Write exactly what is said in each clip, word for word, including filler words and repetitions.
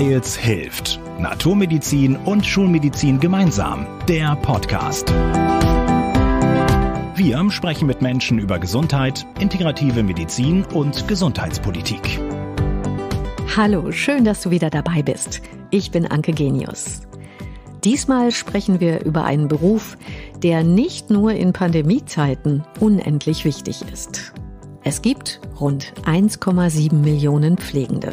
Weils-hilft. Naturmedizin und Schulmedizin gemeinsam. Der Podcast. Wir sprechen mit Menschen über Gesundheit, integrative Medizin und Gesundheitspolitik. Hallo, schön, dass du wieder dabei bist. Ich bin Anke Genius. Diesmal sprechen wir über einen Beruf, der nicht nur in Pandemiezeiten unendlich wichtig ist. Es gibt rund eins Komma sieben Millionen Pflegende.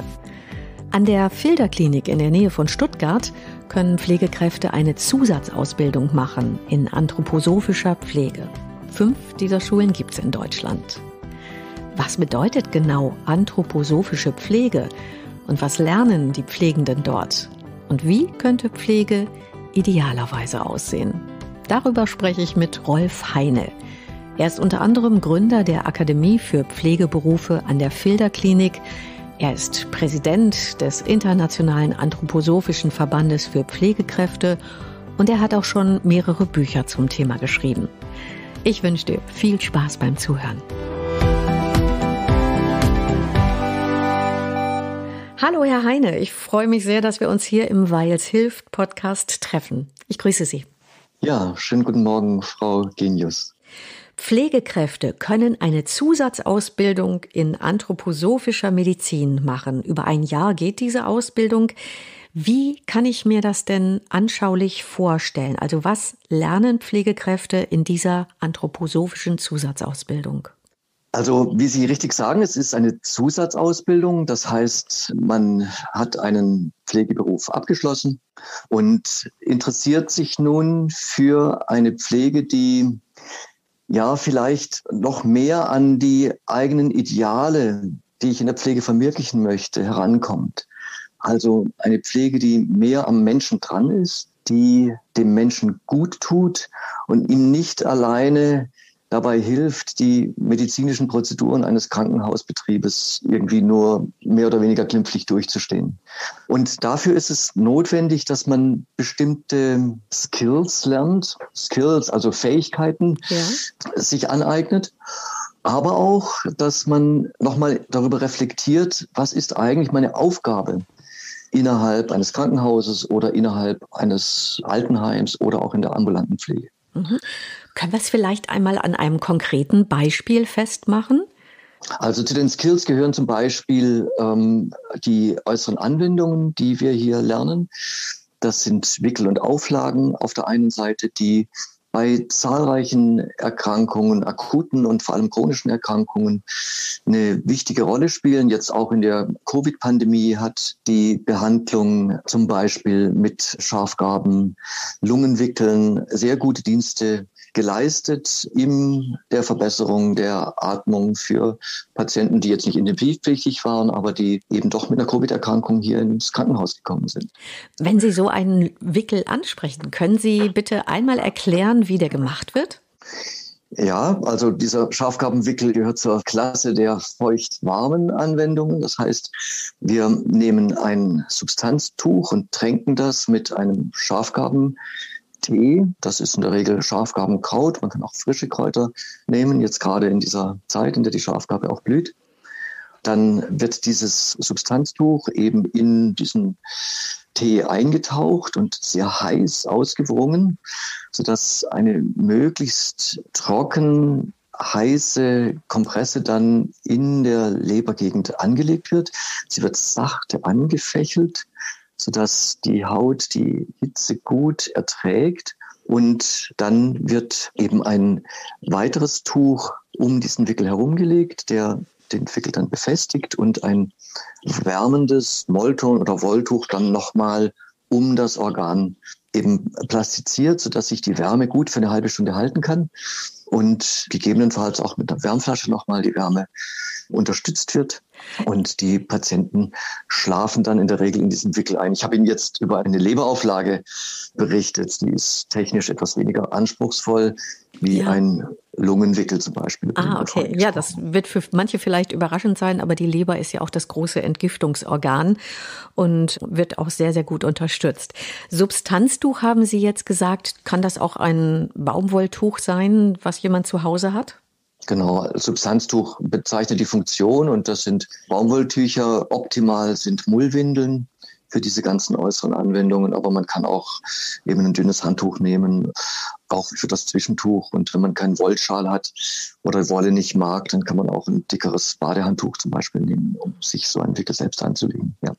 An der Filderklinik in der Nähe von Stuttgart können Pflegekräfte eine Zusatzausbildung machen in anthroposophischer Pflege. Fünf dieser Schulen gibt es in Deutschland. Was bedeutet genau anthroposophische Pflege und was lernen die Pflegenden dort? Und wie könnte Pflege idealerweise aussehen? Darüber spreche ich mit Rolf Heine. Er ist unter anderem Gründer der Akademie für Pflegeberufe an der Filderklinik. Er ist Präsident des Internationalen Anthroposophischen Verbandes für Pflegekräfte und er hat auch schon mehrere Bücher zum Thema geschrieben. Ich wünsche dir viel Spaß beim Zuhören. Hallo, Herr Heine. Ich freue mich sehr, dass wir uns hier im Weils-hilft-Podcast treffen. Ich grüße Sie. Ja, schönen guten Morgen, Frau Genius. Pflegekräfte können eine Zusatzausbildung in anthroposophischer Medizin machen. Über ein Jahr geht diese Ausbildung. Wie kann ich mir das denn anschaulich vorstellen? Also was lernen Pflegekräfte in dieser anthroposophischen Zusatzausbildung? Also wie Sie richtig sagen, es ist eine Zusatzausbildung. Das heißt, man hat einen Pflegeberuf abgeschlossen und interessiert sich nun für eine Pflege, die ja vielleicht noch mehr an die eigenen Ideale, die ich in der Pflege verwirklichen möchte, herankommt. Also eine Pflege, die mehr am Menschen dran ist, die dem Menschen gut tut und ihm nicht alleine dabei hilft, die medizinischen Prozeduren eines Krankenhausbetriebes irgendwie nur mehr oder weniger glimpflich durchzustehen. Und dafür ist es notwendig, dass man bestimmte Skills lernt, Skills, also Fähigkeiten, ja, sich aneignet, aber auch, dass man nochmal darüber reflektiert, was ist eigentlich meine Aufgabe innerhalb eines Krankenhauses oder innerhalb eines Altenheims oder auch in der ambulanten Pflege. Mhm. Können wir es vielleicht einmal an einem konkreten Beispiel festmachen? Also zu den Skills gehören zum Beispiel ähm, die äußeren Anwendungen, die wir hier lernen. Das sind Wickel und Auflagen auf der einen Seite, die bei zahlreichen Erkrankungen, akuten und vor allem chronischen Erkrankungen, eine wichtige Rolle spielen. Jetzt auch in der Covid-Pandemie hat die Behandlung zum Beispiel mit Schafgarben, Lungenwickeln sehr gute Dienste geleistet in der Verbesserung der Atmung für Patienten, die jetzt nicht intensivpflichtig waren, aber die eben doch mit einer Covid-Erkrankung hier ins Krankenhaus gekommen sind. Wenn Sie so einen Wickel ansprechen, können Sie bitte einmal erklären, wie der gemacht wird? Ja, also dieser Schafgarbenwickel gehört zur Klasse der feucht-warmen Anwendungen. Das heißt, wir nehmen ein Substanztuch und tränken das mit einem Schafgarben. Das ist in der Regel Schafgarbenkraut. Man kann auch frische Kräuter nehmen, jetzt gerade in dieser Zeit, in der die Schafgarbe auch blüht. Dann wird dieses Substanztuch eben in diesen Tee eingetaucht und sehr heiß ausgewrungen, sodass eine möglichst trocken heiße Kompresse dann in der Lebergegend angelegt wird. Sie wird sachte angefächelt, sodass die Haut die Hitze gut erträgt. Und dann wird eben ein weiteres Tuch um diesen Wickel herumgelegt, der den Wickel dann befestigt, und ein wärmendes Mollton- oder Wolltuch dann nochmal um das Organ eben plastiziert, sodass sich die Wärme gut für eine halbe Stunde halten kann und gegebenenfalls auch mit einer Wärmflasche nochmal die Wärme unterstützt wird. Und die Patienten schlafen dann in der Regel in diesem Wickel ein. Ich habe Ihnen jetzt über eine Leberauflage berichtet. Die ist technisch etwas weniger anspruchsvoll wie ja. ein Lungenwickel zum Beispiel. Ah, okay. Ja, das wird für manche vielleicht überraschend sein, aber die Leber ist ja auch das große Entgiftungsorgan und wird auch sehr, sehr gut unterstützt. Substanztuch haben Sie jetzt gesagt. Kann das auch ein Baumwolltuch sein, was jemand zu Hause hat? Genau, Substanztuch bezeichnet die Funktion und das sind Baumwolltücher, optimal sind Mullwindeln für diese ganzen äußeren Anwendungen. Aber man kann auch eben ein dünnes Handtuch nehmen, auch für das Zwischentuch. Und wenn man keinen Wollschal hat oder Wolle nicht mag, dann kann man auch ein dickeres Badehandtuch zum Beispiel nehmen, um sich so einen Wickel selbst anzulegen. Ja.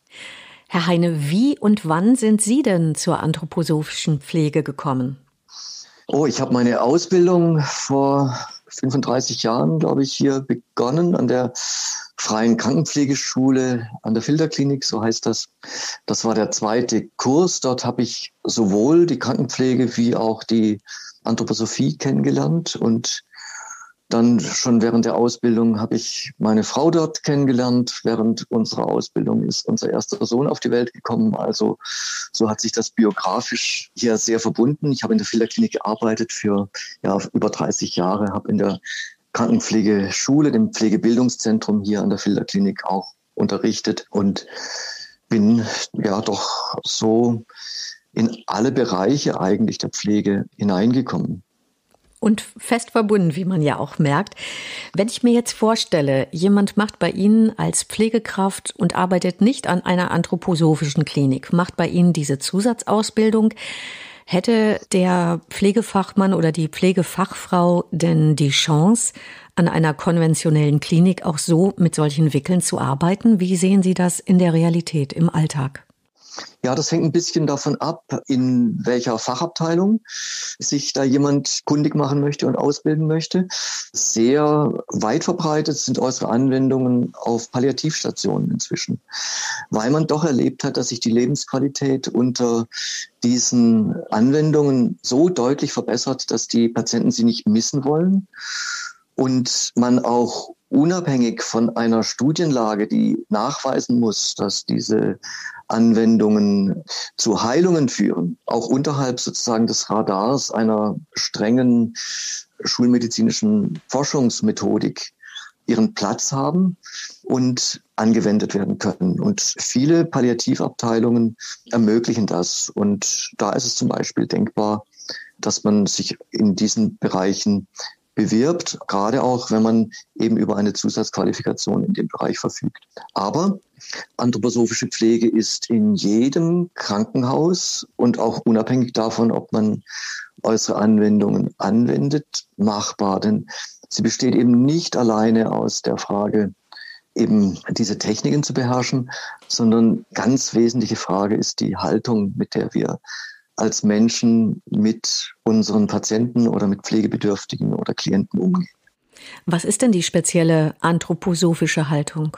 Herr Heine, wie und wann sind Sie denn zur anthroposophischen Pflege gekommen? Oh, ich habe meine Ausbildung vor fünfunddreißig Jahren, glaube ich, hier begonnen an der Freien Krankenpflegeschule, an der Filderklinik, so heißt das. Das war der zweite Kurs. Dort habe ich sowohl die Krankenpflege wie auch die Anthroposophie kennengelernt. Und dann schon während der Ausbildung habe ich meine Frau dort kennengelernt. Während unserer Ausbildung ist unser erster Sohn auf die Welt gekommen. Also so hat sich das biografisch hier sehr verbunden. Ich habe in der Filderklinik gearbeitet für ja, über dreißig Jahre, habe in der Krankenpflegeschule, dem Pflegebildungszentrum hier an der Filderklinik auch unterrichtet und bin ja doch so in alle Bereiche eigentlich der Pflege hineingekommen. Und fest verbunden, wie man ja auch merkt. Wenn ich mir jetzt vorstelle, jemand macht bei Ihnen als Pflegekraft und arbeitet nicht an einer anthroposophischen Klinik, macht bei Ihnen diese Zusatzausbildung, hätte der Pflegefachmann oder die Pflegefachfrau denn die Chance, an einer konventionellen Klinik auch so mit solchen Wickeln zu arbeiten? Wie sehen Sie das in der Realität, im Alltag? Ja, das hängt ein bisschen davon ab, in welcher Fachabteilung sich da jemand kundig machen möchte und ausbilden möchte. Sehr weit verbreitet sind äußere Anwendungen auf Palliativstationen inzwischen, weil man doch erlebt hat, dass sich die Lebensqualität unter diesen Anwendungen so deutlich verbessert, dass die Patienten sie nicht missen wollen und man auch unabhängig von einer Studienlage, die nachweisen muss, dass diese Anwendungen zu Heilungen führen, auch unterhalb sozusagen des Radars einer strengen schulmedizinischen Forschungsmethodik ihren Platz haben und angewendet werden können. Und viele Palliativabteilungen ermöglichen das. Und da ist es zum Beispiel denkbar, dass man sich in diesen Bereichen bewirbt, gerade auch, wenn man eben über eine Zusatzqualifikation in dem Bereich verfügt. Aber anthroposophische Pflege ist in jedem Krankenhaus und auch unabhängig davon, ob man äußere Anwendungen anwendet, machbar. Denn sie besteht eben nicht alleine aus der Frage, eben diese Techniken zu beherrschen, sondern ganz wesentliche Frage ist die Haltung, mit der wir als Menschen mit unseren Patienten oder mit Pflegebedürftigen oder Klienten umgehen. Was ist denn die spezielle anthroposophische Haltung?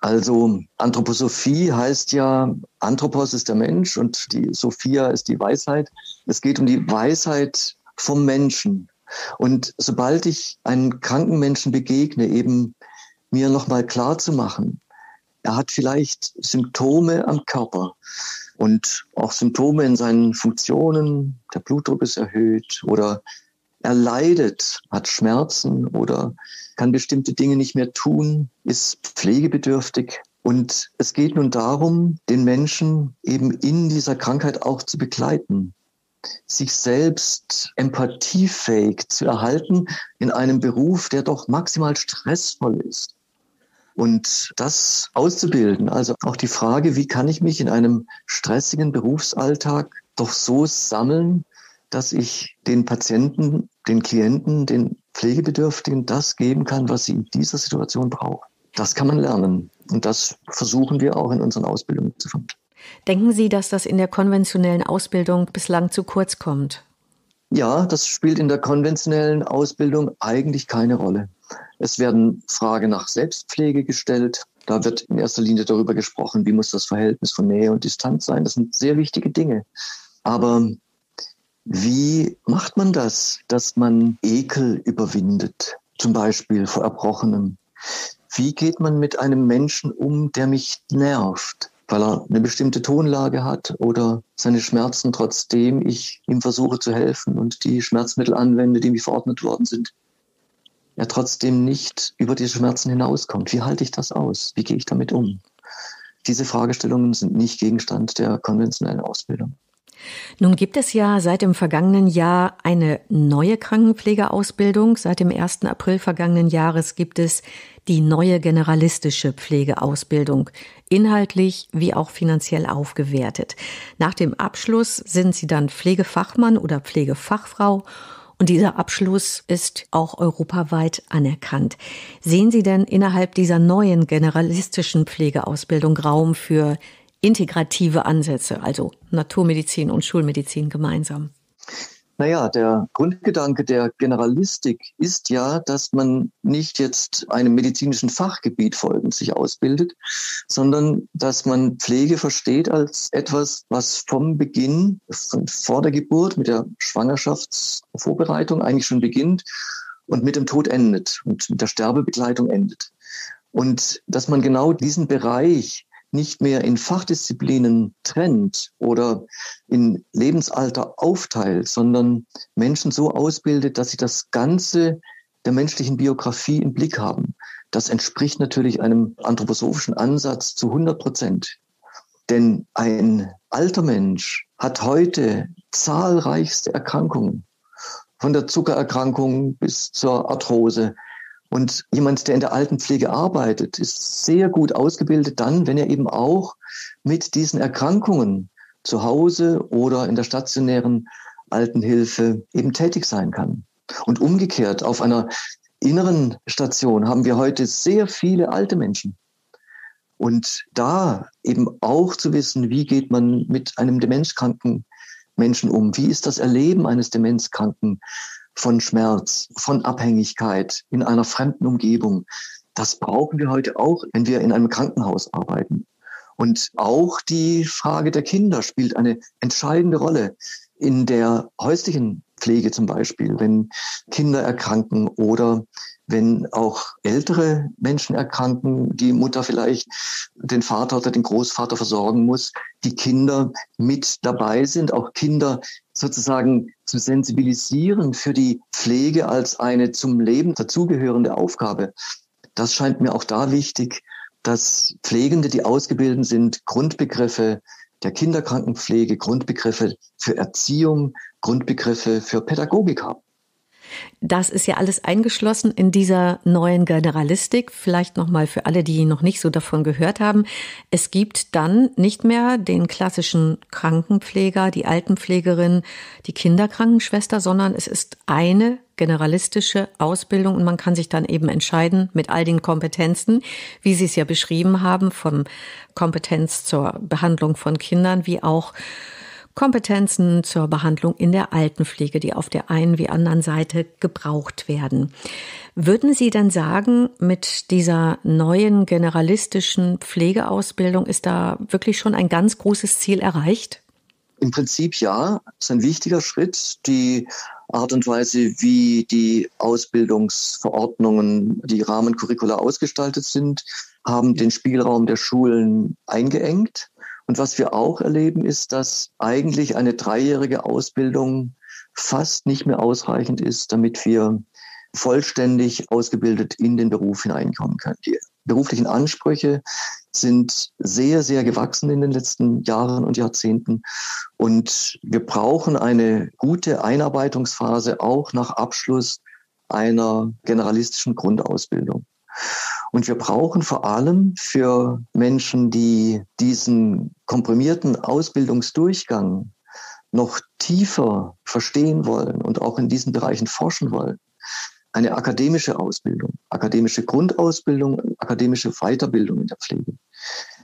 Also Anthroposophie heißt ja, Anthropos ist der Mensch und die Sophia ist die Weisheit. Es geht um die Weisheit vom Menschen. Und sobald ich einem kranken Menschen begegne, eben mir nochmal klar zu machen, er hat vielleicht Symptome am Körper. Und auch Symptome in seinen Funktionen, der Blutdruck ist erhöht oder er leidet, hat Schmerzen oder kann bestimmte Dinge nicht mehr tun, ist pflegebedürftig. Und es geht nun darum, den Menschen eben in dieser Krankheit auch zu begleiten, sich selbst empathiefähig zu erhalten in einem Beruf, der doch maximal stressvoll ist. Und das auszubilden, also auch die Frage, wie kann ich mich in einem stressigen Berufsalltag doch so sammeln, dass ich den Patienten, den Klienten, den Pflegebedürftigen das geben kann, was sie in dieser Situation brauchen. Das kann man lernen und das versuchen wir auch in unseren Ausbildungen zu vermitteln. Denken Sie, dass das in der konventionellen Ausbildung bislang zu kurz kommt? Ja, das spielt in der konventionellen Ausbildung eigentlich keine Rolle. Es werden Fragen nach Selbstpflege gestellt. Da wird in erster Linie darüber gesprochen, wie muss das Verhältnis von Nähe und Distanz sein. Das sind sehr wichtige Dinge. Aber wie macht man das, dass man Ekel überwindet, zum Beispiel vor Erbrochenem? Wie geht man mit einem Menschen um, der mich nervt, weil er eine bestimmte Tonlage hat oder seine Schmerzen, trotzdem ich ihm versuche zu helfen und die Schmerzmittel anwende, die ihm verordnet worden sind? Er trotzdem nicht über die Schmerzen hinauskommt. Wie halte ich das aus? Wie gehe ich damit um? Diese Fragestellungen sind nicht Gegenstand der konventionellen Ausbildung. Nun gibt es ja seit dem vergangenen Jahr eine neue Krankenpflegeausbildung. Seit dem ersten April vergangenen Jahres gibt es die neue generalistische Pflegeausbildung, inhaltlich wie auch finanziell aufgewertet. Nach dem Abschluss sind Sie dann Pflegefachmann oder Pflegefachfrau. Und dieser Abschluss ist auch europaweit anerkannt. Sehen Sie denn innerhalb dieser neuen generalistischen Pflegeausbildung Raum für integrative Ansätze, also Naturmedizin und Schulmedizin gemeinsam? Naja, der Grundgedanke der Generalistik ist ja, dass man nicht jetzt einem medizinischen Fachgebiet folgend sich ausbildet, sondern dass man Pflege versteht als etwas, was vom Beginn, von vor der Geburt, mit der Schwangerschaftsvorbereitung eigentlich schon beginnt und mit dem Tod endet und mit der Sterbebegleitung endet. Und dass man genau diesen Bereich nicht mehr in Fachdisziplinen trennt oder in Lebensalter aufteilt, sondern Menschen so ausbildet, dass sie das Ganze der menschlichen Biografie im Blick haben. Das entspricht natürlich einem anthroposophischen Ansatz zu hundert Prozent. Denn ein alter Mensch hat heute zahlreichste Erkrankungen, von der Zuckererkrankung bis zur Arthrose. Und jemand, der in der Altenpflege arbeitet, ist sehr gut ausgebildet dann, wenn er eben auch mit diesen Erkrankungen zu Hause oder in der stationären Altenhilfe eben tätig sein kann. Und umgekehrt, auf einer inneren Station haben wir heute sehr viele alte Menschen. Und da eben auch zu wissen, wie geht man mit einem demenzkranken Menschen um? Wie ist das Erleben eines demenzkranken von Schmerz, von Abhängigkeit in einer fremden Umgebung? Das brauchen wir heute auch, wenn wir in einem Krankenhaus arbeiten. Und auch die Frage der Kinder spielt eine entscheidende Rolle in der häuslichen Pflege zum Beispiel, wenn Kinder erkranken oder wenn auch ältere Menschen erkranken, die Mutter vielleicht den Vater oder den Großvater versorgen muss, die Kinder mit dabei sind, auch Kinder sozusagen zu sensibilisieren für die Pflege als eine zum Leben dazugehörende Aufgabe. Das scheint mir auch da wichtig, dass Pflegende, die ausgebildet sind, Grundbegriffe der Kinderkrankenpflege, Grundbegriffe für Erziehung, Grundbegriffe für Pädagogik haben. Das ist ja alles eingeschlossen in dieser neuen Generalistik. Vielleicht nochmal für alle, die noch nicht so davon gehört haben. Es gibt dann nicht mehr den klassischen Krankenpfleger, die Altenpflegerin, die Kinderkrankenschwester, sondern es ist eine generalistische Ausbildung und man kann sich dann eben entscheiden mit all den Kompetenzen, wie Sie es ja beschrieben haben, von Kompetenz zur Behandlung von Kindern, wie auch Kompetenzen zur Behandlung in der Altenpflege, die auf der einen wie anderen Seite gebraucht werden. Würden Sie denn sagen, mit dieser neuen generalistischen Pflegeausbildung ist da wirklich schon ein ganz großes Ziel erreicht? Im Prinzip ja, das ist ein wichtiger Schritt. Die Art und Weise, wie die Ausbildungsverordnungen, die Rahmencurricula ausgestaltet sind, haben den Spielraum der Schulen eingeengt. Und was wir auch erleben, ist, dass eigentlich eine dreijährige Ausbildung fast nicht mehr ausreichend ist, damit wir vollständig ausgebildet in den Beruf hineinkommen können. Die beruflichen Ansprüche sind sehr, sehr gewachsen in den letzten Jahren und Jahrzehnten. Und wir brauchen eine gute Einarbeitungsphase auch nach Abschluss einer generalistischen Grundausbildung. Und wir brauchen vor allem für Menschen, die diesen komprimierten Ausbildungsdurchgang noch tiefer verstehen wollen und auch in diesen Bereichen forschen wollen, eine akademische Ausbildung, akademische Grundausbildung, akademische Weiterbildung in der Pflege.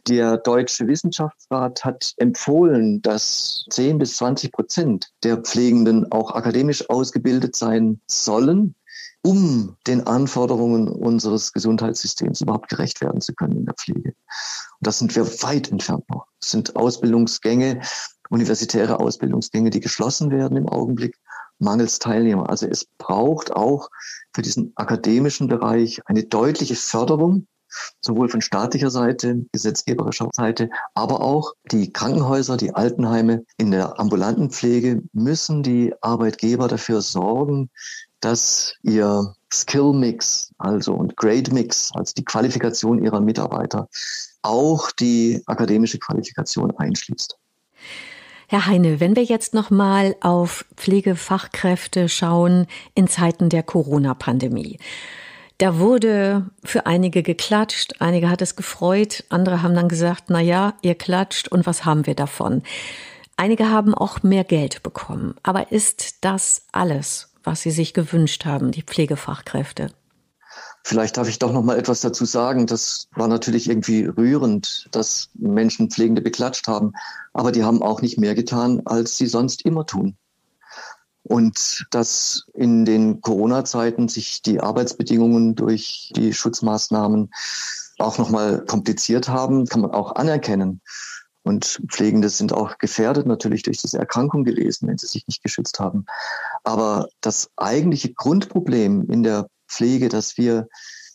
Der Deutsche Wissenschaftsrat hat empfohlen, dass zehn bis zwanzig Prozent der Pflegenden auch akademisch ausgebildet sein sollen, um den Anforderungen unseres Gesundheitssystems überhaupt gerecht werden zu können in der Pflege. Und das sind wir weit entfernt noch. Das sind Ausbildungsgänge, universitäre Ausbildungsgänge, die geschlossen werden im Augenblick, mangels Teilnehmer. Also es braucht auch für diesen akademischen Bereich eine deutliche Förderung, sowohl von staatlicher Seite, gesetzgeberischer Seite, aber auch die Krankenhäuser, die Altenheime in der ambulanten Pflege müssen die Arbeitgeber dafür sorgen, dass ihr Skill-Mix, also und Grade-Mix, also die Qualifikation ihrer Mitarbeiter, auch die akademische Qualifikation einschließt. Herr Heine, wenn wir jetzt nochmal auf Pflegefachkräfte schauen in Zeiten der Corona-Pandemie. Da wurde für einige geklatscht, einige hat es gefreut, andere haben dann gesagt, na ja, ihr klatscht und was haben wir davon? Einige haben auch mehr Geld bekommen. Aber ist das alles, was sie sich gewünscht haben, die Pflegefachkräfte? Vielleicht darf ich doch noch mal etwas dazu sagen. Das war natürlich irgendwie rührend, dass Menschen Pflegende beklatscht haben. Aber die haben auch nicht mehr getan, als sie sonst immer tun. Und dass in den Corona-Zeiten sich die Arbeitsbedingungen durch die Schutzmaßnahmen auch noch mal kompliziert haben, kann man auch anerkennen. Und Pflegende sind auch gefährdet natürlich durch diese Erkrankung gewesen, wenn sie sich nicht geschützt haben. Aber das eigentliche Grundproblem in der Pflege, dass wir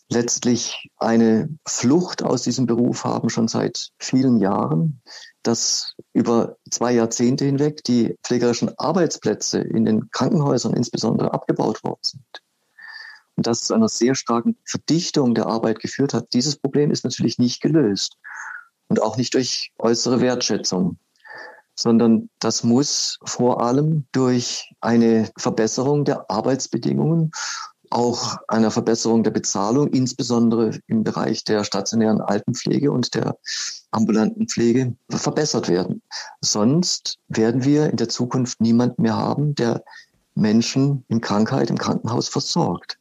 letztlich eine Flucht aus diesem Beruf haben, schon seit vielen Jahren, dass über zwei Jahrzehnte hinweg die pflegerischen Arbeitsplätze in den Krankenhäusern insbesondere abgebaut worden sind. Und das zu einer sehr starken Verdichtung der Arbeit geführt hat. Dieses Problem ist natürlich nicht gelöst und auch nicht durch äußere Wertschätzung, sondern das muss vor allem durch eine Verbesserung der Arbeitsbedingungen, auch einer Verbesserung der Bezahlung, insbesondere im Bereich der stationären Altenpflege und der ambulanten Pflege, verbessert werden. Sonst werden wir in der Zukunft niemanden mehr haben, der Menschen in Krankheit im Krankenhaus versorgt.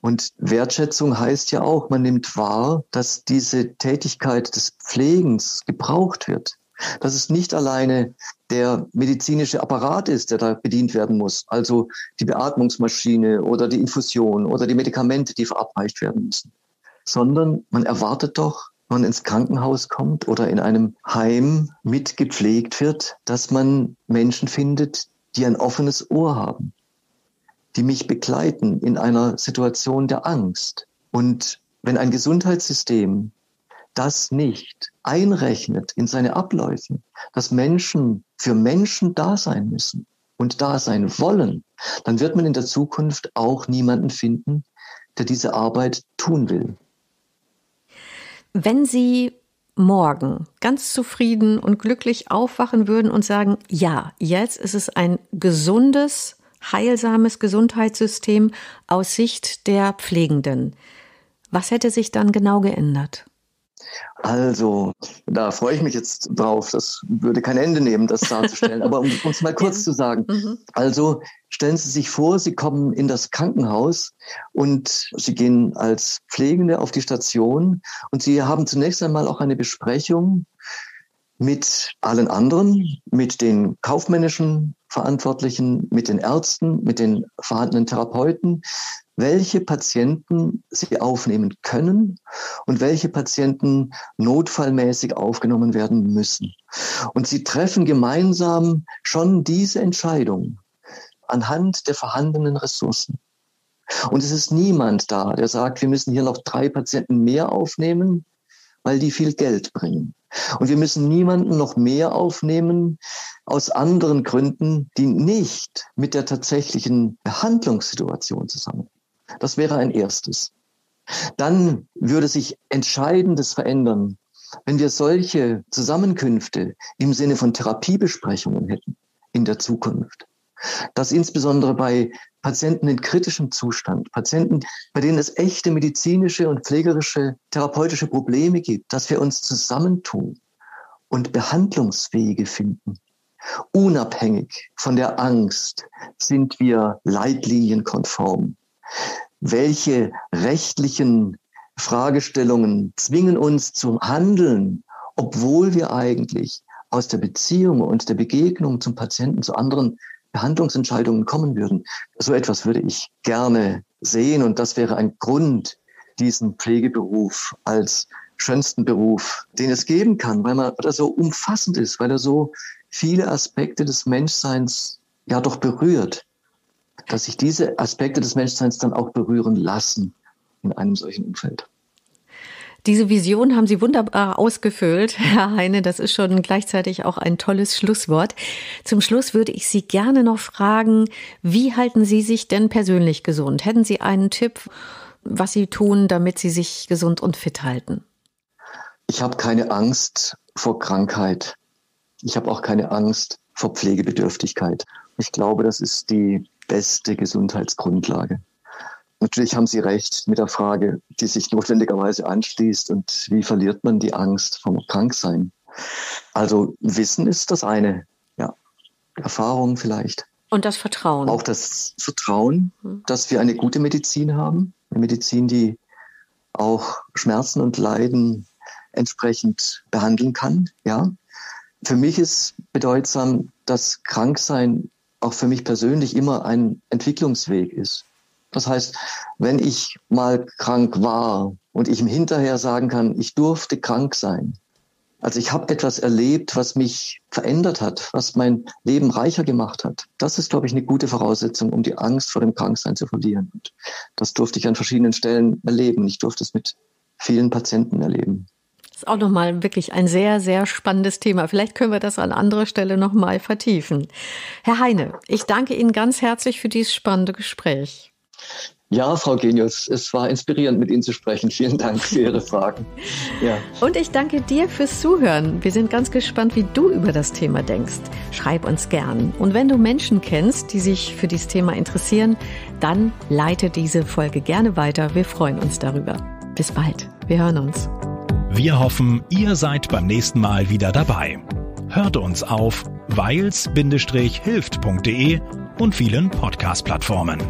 Und Wertschätzung heißt ja auch, man nimmt wahr, dass diese Tätigkeit des Pflegens gebraucht wird. Dass es nicht alleine der medizinische Apparat ist, der da bedient werden muss, also die Beatmungsmaschine oder die Infusion oder die Medikamente, die verabreicht werden müssen, sondern man erwartet doch, wenn man ins Krankenhaus kommt oder in einem Heim mitgepflegt wird, dass man Menschen findet, die ein offenes Ohr haben, die mich begleiten in einer Situation der Angst. Und wenn ein Gesundheitssystem das nicht einrechnet in seine Abläufe, dass Menschen für Menschen da sein müssen und da sein wollen, dann wird man in der Zukunft auch niemanden finden, der diese Arbeit tun will. Wenn Sie morgen ganz zufrieden und glücklich aufwachen würden und sagen, ja, jetzt ist es ein gesundes, heilsames Gesundheitssystem aus Sicht der Pflegenden, was hätte sich dann genau geändert? Also, da freue ich mich jetzt drauf. Das würde kein Ende nehmen, das darzustellen. Aber um es mal kurz zu sagen. Mhm. Also, stellen Sie sich vor, Sie kommen in das Krankenhaus und Sie gehen als Pflegende auf die Station und Sie haben zunächst einmal auch eine Besprechung mit allen anderen, mit den kaufmännischen Verantwortlichen, mit den Ärzten, mit den vorhandenen Therapeuten, welche Patienten sie aufnehmen können und welche Patienten notfallmäßig aufgenommen werden müssen. Und sie treffen gemeinsam schon diese Entscheidung anhand der vorhandenen Ressourcen. Und es ist niemand da, der sagt, wir müssen hier noch drei Patienten mehr aufnehmen, weil die viel Geld bringen. Und wir müssen niemanden noch mehr aufnehmen aus anderen Gründen, die nicht mit der tatsächlichen Behandlungssituation zusammenhängen. Das wäre ein erstes. Dann würde sich Entscheidendes verändern, wenn wir solche Zusammenkünfte im Sinne von Therapiebesprechungen hätten in der Zukunft. Dass insbesondere bei Patienten in kritischem Zustand, Patienten, bei denen es echte medizinische und pflegerische, therapeutische Probleme gibt, dass wir uns zusammentun und Behandlungswege finden. Unabhängig von der Angst sind wir leitlinienkonform. Welche rechtlichen Fragestellungen zwingen uns zum Handeln, obwohl wir eigentlich aus der Beziehung und der Begegnung zum Patienten zu anderen Behandlungsentscheidungen kommen würden? So etwas würde ich gerne sehen und das wäre ein Grund, diesen Pflegeberuf als schönsten Beruf, den es geben kann, weil er so umfassend ist, weil er so viele Aspekte des Menschseins ja doch berührt, dass sich diese Aspekte des Menschseins dann auch berühren lassen in einem solchen Umfeld. Diese Vision haben Sie wunderbar ausgefüllt, Herr Heine. Das ist schon gleichzeitig auch ein tolles Schlusswort. Zum Schluss würde ich Sie gerne noch fragen, wie halten Sie sich denn persönlich gesund? Hätten Sie einen Tipp, was Sie tun, damit Sie sich gesund und fit halten? Ich habe keine Angst vor Krankheit. Ich habe auch keine Angst vor Pflegebedürftigkeit. Ich glaube, das ist die beste Gesundheitsgrundlage. Natürlich haben Sie recht mit der Frage, die sich notwendigerweise anschließt, und wie verliert man die Angst vom Kranksein? Also Wissen ist das eine, ja, Erfahrung vielleicht. Und das Vertrauen. Auch das Vertrauen, dass wir eine gute Medizin haben, eine Medizin, die auch Schmerzen und Leiden entsprechend behandeln kann, ja. Für mich ist bedeutsam, dass Kranksein auch für mich persönlich immer ein Entwicklungsweg ist. Das heißt, wenn ich mal krank war und ich hinterher sagen kann, ich durfte krank sein, also ich habe etwas erlebt, was mich verändert hat, was mein Leben reicher gemacht hat, das ist, glaube ich, eine gute Voraussetzung, um die Angst vor dem Kranksein zu verlieren. Und das durfte ich an verschiedenen Stellen erleben. Ich durfte es mit vielen Patienten erleben. Das ist auch nochmal wirklich ein sehr, sehr spannendes Thema. Vielleicht können wir das an anderer Stelle nochmal vertiefen. Herr Heine, ich danke Ihnen ganz herzlich für dieses spannende Gespräch. Ja, Frau Genius, es war inspirierend, mit Ihnen zu sprechen. Vielen Dank für Ihre Fragen. Ja. Und ich danke dir fürs Zuhören. Wir sind ganz gespannt, wie du über das Thema denkst. Schreib uns gern. Und wenn du Menschen kennst, die sich für dieses Thema interessieren, dann leite diese Folge gerne weiter. Wir freuen uns darüber. Bis bald. Wir hören uns. Wir hoffen, ihr seid beim nächsten Mal wieder dabei. Hört uns auf weils hilft punkt de und vielen Podcast-Plattformen.